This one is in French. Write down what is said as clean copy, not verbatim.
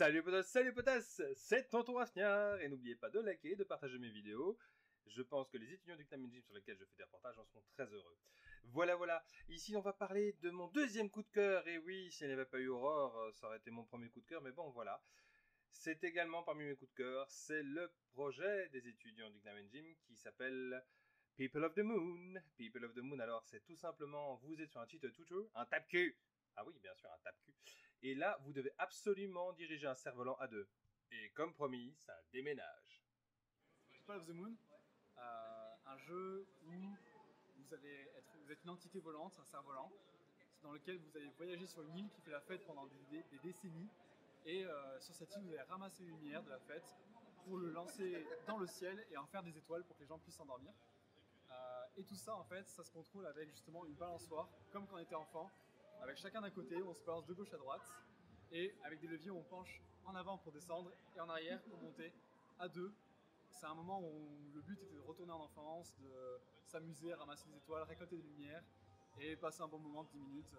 Salut potasse, c'est Tonton Hafniar. Et n'oubliez pas de liker et de partager mes vidéos. Je pense que les étudiants du CNAM-ENJMIN sur lesquels je fais des reportages en seront très heureux. Voilà, ici on va parler de mon deuxième coup de cœur. Et oui, s'il n'y avait pas eu Aurore, ça aurait été mon premier coup de cœur, mais bon voilà. C'est également parmi mes coups de cœur, c'est le projet des étudiants du CNAM-ENJMIN qui s'appelle People of the Moon. People of the Moon, alors c'est tout simplement, vous êtes sur un cheat tutor, un tape-cul. Ah oui, bien sûr, un tape-cul. Et là, vous devez absolument diriger un cerf-volant à deux. Et comme promis, ça déménage. People of the Moon, un jeu où vous êtes une entité volante, un cerf-volant, dans lequel vous allez voyager sur une île qui fait la fête pendant des décennies. Et sur cette île, vous allez ramasser une lumière de la fête pour le lancer dans le ciel et en faire des étoiles pour que les gens puissent s'endormir. Et tout ça, en fait, ça se contrôle avec justement une balançoire, comme quand on était enfant. Avec chacun d'un côté, on se balance de gauche à droite, et avec des leviers, on penche en avant pour descendre et en arrière pour monter à deux. C'est un moment où le but était de retourner en enfance, de s'amuser, ramasser des étoiles, récolter des lumières et passer un bon moment de 10 minutes.